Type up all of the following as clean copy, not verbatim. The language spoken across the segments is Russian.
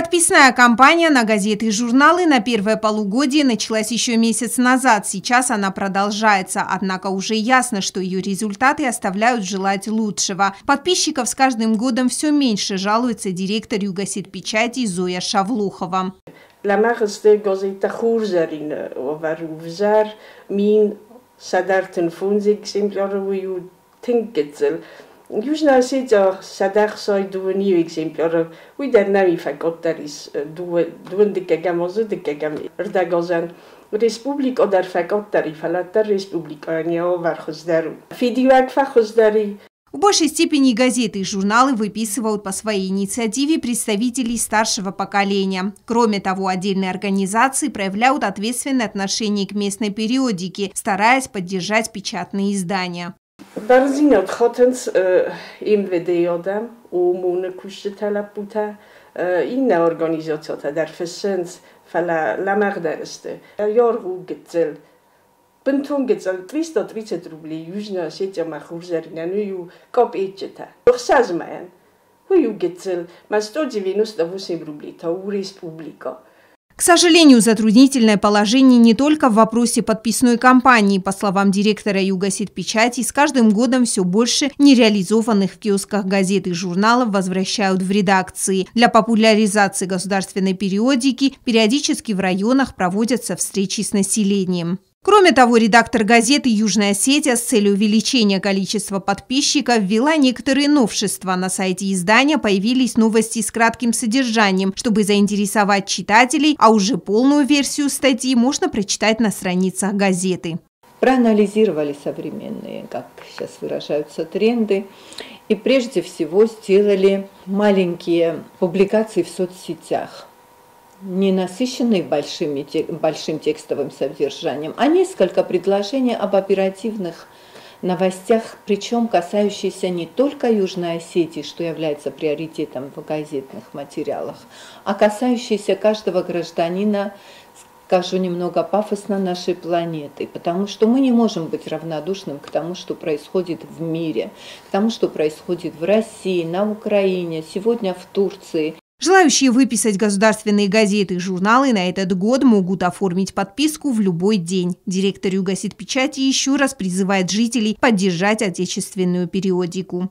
Подписная кампания на газеты и журналы на первое полугодие началась еще месяц назад. Сейчас она продолжается, однако уже ясно, что ее результаты оставляют желать лучшего. Подписчиков с каждым годом все меньше, жалуется директор Югосетпечати Зоя Шавлюхова. Южная сеть садахсой двуни экземпляров. Уйдет на вифакоттарис двундикагам озудикагам рдагозан. Республик одар факоттари фалаттар республикания овархоздару. Фидивак фахоздари. В большей степени газеты и журналы выписывают по своей инициативе представителей старшего поколения. Кроме того, отдельные организации проявляют ответственное отношение к местной периодике, стараясь поддержать печатные издания. Барзинот хотенс имведеодам умуна кушталапута инна организацията дарфесенс фала ламардаресте йоргу гетел пентун гетел 330 рубли южна сетя махурзаринануйу коп ечета орсазмен хуйу гетел ма 198 рубли тау республика. К сожалению, затруднительное положение не только в вопросе подписной кампании. По словам директора Югосетпечати, с каждым годом все больше нереализованных в киосках газет и журналов возвращают в редакции. Для популяризации государственной периодики периодически в районах проводятся встречи с населением. Кроме того, редактор газеты «Южная сеть» с целью увеличения количества подписчиков ввела некоторые новшества. На сайте издания появились новости с кратким содержанием, чтобы заинтересовать читателей, а уже полную версию статьи можно прочитать на страницах газеты. Проанализировали современные, как сейчас выражаются, тренды. И прежде всего сделали маленькие публикации в соцсетях, не насыщенные большим текстовым содержанием, а несколько предложений об оперативных новостях, причем касающиеся не только Южной Осетии, что является приоритетом в газетных материалах, а касающиеся каждого гражданина, скажу немного пафосно, нашей планеты, потому что мы не можем быть равнодушным к тому, что происходит в мире, к тому, что происходит в России, на Украине, сегодня в Турции. Желающие выписать государственные газеты и журналы на этот год могут оформить подписку в любой день. Директор Югосетпечати еще раз призывает жителей поддержать отечественную периодику.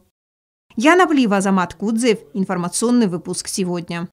Яна Плива, Замат Кудзев. Информационный выпуск сегодня.